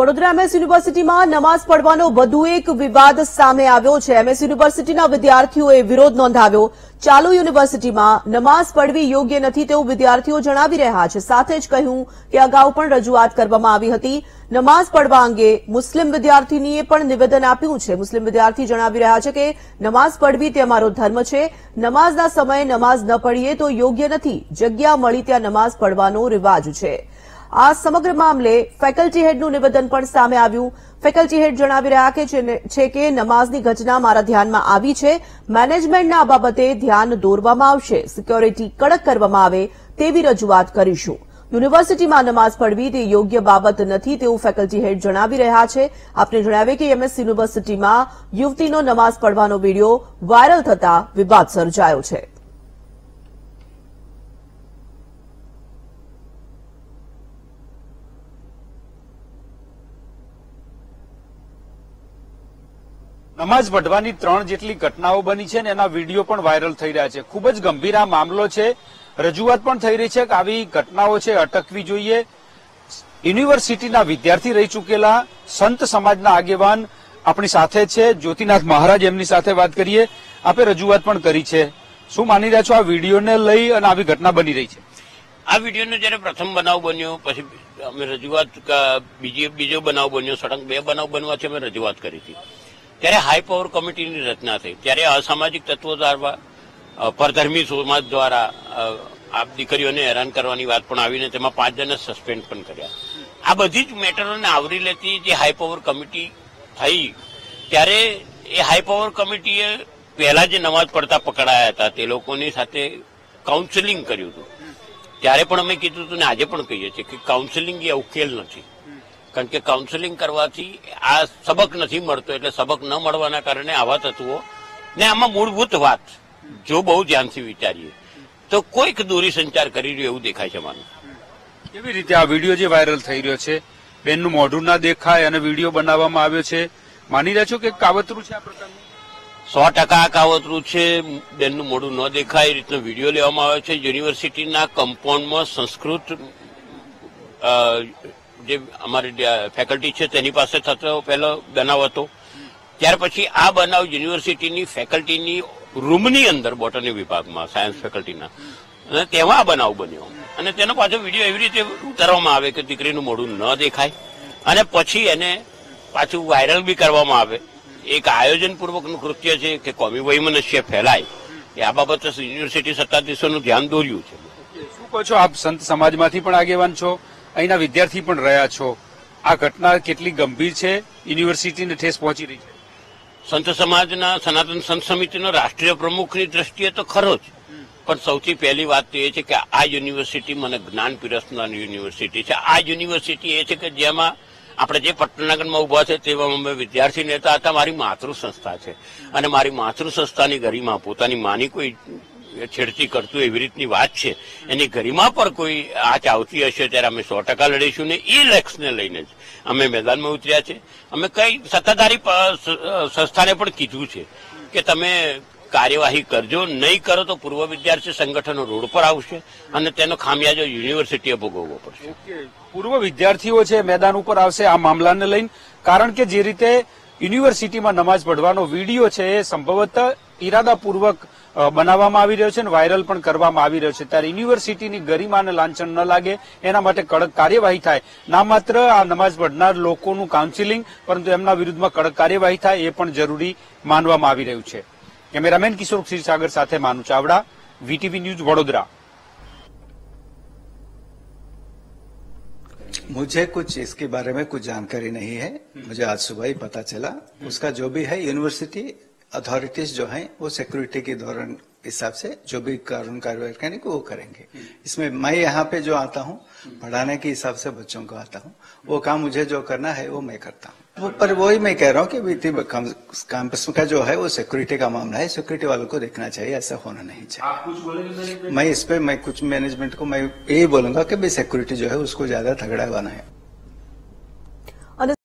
Vadodara MS university में नमाज पढ़वानो વધુ એક વિવાદ સામે આવ્યો છે। MS યુનિવર્સિટીના વિદ્યાર્થીઓએ વિરોધ નોંધાવ્યો। ચાલુ યુનિવર્સિટીમાં નમાજ પઢવી યોગ્ય નથી તેવું વિદ્યાર્થીઓ જણાવી રહ્યા છે। સાથે જ કહ્યું કે અગાઉ પણ રજૂઆત કરવામાં આવી હતી। નમાજ પઢવા અંગે મુસ્લિમ વિદ્યાર્થીનીએ પણ નિવેદન આપ્યું છે। મુસ્લિમ વિદ્યાર્થી જણાવી રહ્યા છે કે નમાજ પઢવી તે અમારો ધર્મ છે। નમાજના સમયે નમાજ ન પઢીએ તો યોગ્ય નથી। જગ્યા મળી ત્યાં નમાજ પઢવાનો રિવાજ છે। आ समग्र मामले फेकल्टी हेडनु निवेदन पण सामे आव्यु। फेकल्टी हेड जणावी रह्या छे के नमाजनी घटना मारा ध्यानमां आवी छे। मेनेजमेंटना आ बाबते ध्यान दोरवामां आवशे। सिक्योरिटी कड़क करवामां आवे तेवी रजूआत करीशुं। યુનિવર્સિટીમાં નમાજ પઢવી તે યોગ્ય બાબત નથી તેવું ફેકલ્ટી હેડ જણાવી રહ્યા છે। આપને જણાવીએ કે MS યુનિવર્સિટીમાં યુવતીનો નમાજ પઢવાનો વિડીયો વાયરલ થતા વિવાદ સર્જાયો છે। नमाज पढ़वानी त्रण जेटली घटनाओं बनी है। एना वीडियो पण वायरल थई रह्या छे। खूब ज गंभीर आ मामलो छे। रजूआत पण थई रही है कि आई घटनाओं से अटकवी जोईए। युनिवर्सिटीना विद्यार्थी रही चुकेला संत समाजना आगेवान अपनी साथे छे। ज्योतिनाथ महाराज एमनी साथे बात करिए। आपे रजूआत पण करी छे। शुं मानी रह्या छो आ वीडियो ने लई अने आई घटना बनी रही है? आ वीडियो नो ज्यारे प्रथम बनाव बन्यो पछी अमे रजूआत बीजो बनाव बन्यो। सड़ंग बे बनाव बनवाथी अमे रजूआत करी हती। त्यारे हाई पावर कमिटी की रचना थी। त्यारे असामाजिक तत्वों द्वारा परधर्मी समाज द्वारा आप दीकरीओ ने हैरान करवानी वात पण आवीने तेमां 5 जणने सस्पेन्ड पण कर्या। आ बधी ज मेटरोने आवरी लेती जे हाई पावर कमिटी थई त्यारे ए हाई पावर कमिटीए पहेला जे नमाज पढ़ता पकड़ाया हता ते लोकोनी साथे काउंसलिंग कर्युं हतुं। त्यारे पण अमे कीधुं हतुं ने आजे पण कहीए छीए के काउंसलिंग ए उकेल नथी। कारण के काउंसलिंग करवाथी आ सबक नहीं मळतो। एटले सबक न मळवाना कारणे आवा तत्वो ने आमां मूलभूत वात जो बहु ध्यानथी विचारीए तो कोईक दूरी संचार करी रह्यो एवुं देखाय छे। माने केवी रीते आ विडियो जे वायरल थई रह्यो छे बेननुं मोढुं न देखाय अने विडियो बनाववामां आव्यो छे। मानी रह्या छो के कावतरू छे। आ प्रकारनुं 100% आ कावतरू छे। बेननुं मोढुं न देखाय ए रीतनो विडियो लेवामां आव्यो छे। युनिवर्सिटीना कम्पाउंडमां संस्कृत जे अमारी फेकल्टी है तेनी पासे थतो पहेलो बनाव हतो। त्यार पछी आ बनाव युनिवर्सिटीनी फेकल्टीनी रूमनी अंदर बोटनी विभागमां सायंस फेकल्टीना अने तेवां बनाव बन्यो। अने तेनो पाछो विडियो एवी रीते उतारवामां आवे के दीकरीनुं मोढुं न देखाय अने पछी एने पाछुं वायरल बी करवामां आवे। एक आयोजनपूर्वकनुं कृत्य छे के कौमी वैमनस्य फैलाय ए आ बाबते युनिवर्सिटी सत्ताधीशोनुं ध्यान दोर्युं छे। शुं कहो छो आप संत समाजमांथी पण आगेवान छो, अहींना विद्यार्थी पण रह्या छो। आ घटना केटली गंभीर छे, युनिवर्सिटी ने ठेस पहोंची रही छे। संत समाजना सनातन संत समितिनो राष्ट्रीय प्रमुखनी दृष्टिए तो खरो ज, पण सौथी पहेली वात तो ए छे के आ युनिवर्सिटी मने ज्ञान पीरसनानी युनिवर्सिटी छे। आ युनिवर्सिटी ए छे के जेमां आपणे जे पटनागढ़मां ऊभा छे तेवामां मैं विद्यार्थी नेता हता। मारी मातृ संस्था छे अने मारी मातृ संस्थानी गरिमा पोतानी मानी कोई छेड़ती करतु एवी रीतनी बात है। एनी गरिमा पर कोई आँच आवती हशे त्यारे अमे 100% लड़ीशुं ने ए लेक्स ने लईने ज अमे मैदान में उतर्या छे। अमे कई सत्ताधारी संस्थाने पण कीधुं छे के तमे कार्यवाही करजो, नहीं करो तो पूर्व विद्यार्थी संगठनों रोड पर आवशे अने तेनो खामियाजो युनिवर्सिटीए भोगववो पड़शे। पूर्व विद्यार्थीओ छे मैदान पर आवशे आ मामलाने लईने, कारण के जे रीते युनिवर्सिटीमां नमाज पढ़वानो विडियो छे संभवतः इरादापूर्वक बनाववामां आवी रह्यो छे अने वायरल पण करवामां आवी रह्यो छे। त्यारे युनिवर्सिटीनी गरिमाने लांछन न लागे एना माटे कड़क कार्यवाही थाय। ना मात्र आ नमाज पढ़नार लोकोनुं काउंसिलिंग परंतु एमना विरुद्धमां कड़क कार्यवाही थाय ए पण जरूरी मानवामां आवी रह्युं छे। केमेरामेन किशोर क्षीरसागर साथे मानु चावड़ा, VTV न्यूज, वडोदरा। मुझे कुछ इसके बारे में कुछ जानकारी नहीं है। मुझे आज सुबह ही पता चला। उसका जो भी है यूनिवर्सिटी अथॉरिटीज जो हैं वो सिक्योरिटी के दौरान हिसाब से जो भी कानून कार्रवाई करने को वो करेंगे। इसमें मैं यहाँ पे जो आता हूँ पढ़ाने के हिसाब से बच्चों को आता हूँ। वो काम मुझे जो करना है वो मैं करता हूँ। पर वही मैं कह रहा हूँ कि कैंपस का जो है वो सिक्योरिटी का मामला है। सिक्योरिटी वालों को देखना चाहिए, ऐसा होना नहीं चाहिए। मैं इस पर मैं कुछ मैनेजमेंट को मैं यही बोलूंगा कि भाई सिक्योरिटी जो है उसको ज्यादा तगड़ा बनाए।